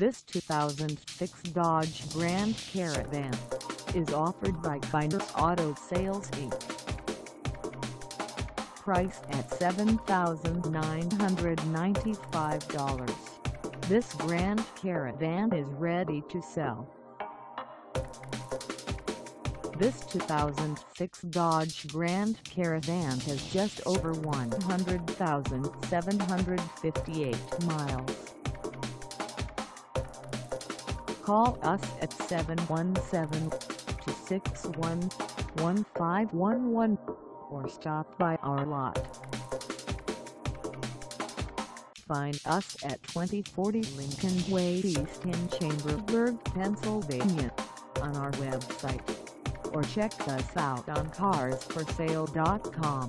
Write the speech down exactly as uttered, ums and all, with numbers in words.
This two thousand six Dodge Grand Caravan is offered by Kyners Auto Sales Incorporated. Priced at seven thousand nine hundred ninety-five dollars, this Grand Caravan is ready to sell. This two thousand six Dodge Grand Caravan has just over one hundred thousand seven hundred fifty-eight miles. Call us at seven one seven, two six one, one five one one or stop by our lot. Find us at twenty forty Lincoln Way East in Chambersburg, Pennsylvania, on our website, or check us out on cars for sale dot com.